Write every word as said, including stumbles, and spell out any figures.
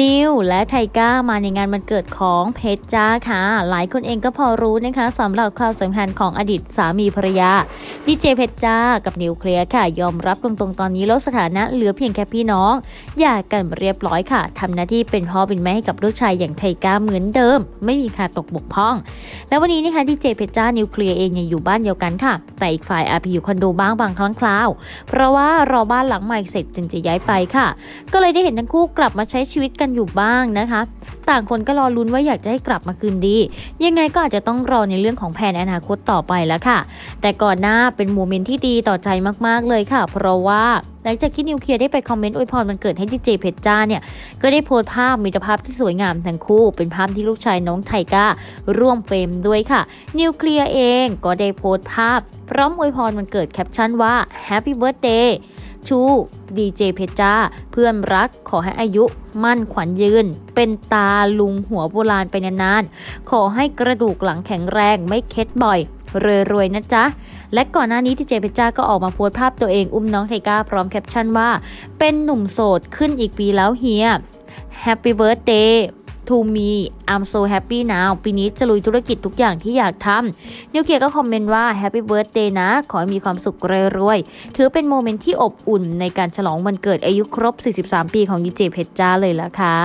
นิวและไทก้ามาในงานวันเกิดของเพชรจ้าค่ะหลายคนเองก็พอรู้นะคะสำหรับความสัมพันธ์ของอดีตสามีภรรยาดีเจเพชรจ้ากับนิวเคลียร์ค่ะยอมรับตรงๆตอนนี้ลดสถานะเหลือเพียงแค่พี่น้องหย่ากันเรียบร้อยค่ะทำหน้าที่เป็นพ่อเป็นแม่ให้กับลูกชายอย่างไทก้าเหมือนเดิมไม่มีขาดตกบกพร่องและวันนี้นะคะดีเจเพชรจ้านิวเคลียร์เองยังอยู่บ้านเดียวกันค่ะแต่อีกฝ่ายอาจไปอยู่คอนโดบ้างบางครั้งคราวเพราะว่ารอบ้านหลังใหม่เสร็จจึงจะย้ายไปค่ะก็เลยได้เห็นทั้งคู่กลับมาใช้ชีวิตกันอยู่บ้างนะคะต่างคนก็รอลุ้นว่าอยากจะให้กลับมาคืนดียังไงก็อาจจะต้องรอในเรื่องของแผนอนาคตต่อไปแล้วค่ะแต่ก่อนหน้าเป็นโมเมนต์ที่ดีต่อใจมากๆเลยค่ะเพราะว่าหลังจากที่นิวเคลียร์ได้ไปคอมเมนต์อวยพรวันเกิดให้ดีเจเพชรจ้าเนี่ยก็ได้โพสต์ภาพมิตรภาพที่สวยงามทั้งคู่เป็นภาพที่ลูกชายน้องไทก้าร่วมเฟรมด้วยค่ะนิวเคลียร์เองก็ได้โพสต์ภาพพร้อมอวยพรวันเกิดแคปชั่นว่า Happy Birthdayชูดีเจเพชรจ้าเพื่อนรักขอให้อายุมั่นขวัญยืนเป็นตาลุงหัวโบราณไปนานๆขอให้กระดูกหลังแข็งแรงไม่เคล็ดบ่อยรวยๆนะจ๊ะและก่อนหน้านี้ดีเจเพชรจ้าก็ออกมาโพสต์ภาพตัวเองอุ้มน้องไทก้าพร้อมแคปชั่นว่าเป็นหนุ่มโสดขึ้นอีกปีแล้วเฮีย Happy Birthday to me I'm so happy now ปีนี้จะลุยธุรกิจทุกอย่างที่อยากทำนิวเคลียร์ก็คอมเมนต์ว่า Happy Birthday นะขอให้มีความสุขรวยๆถือเป็นโมเมนต์ที่อบอุ่นในการฉลองวันเกิดอายุครบสี่สิบสามปีของดีเจเพชรจ้าเลยล่ะค่ะ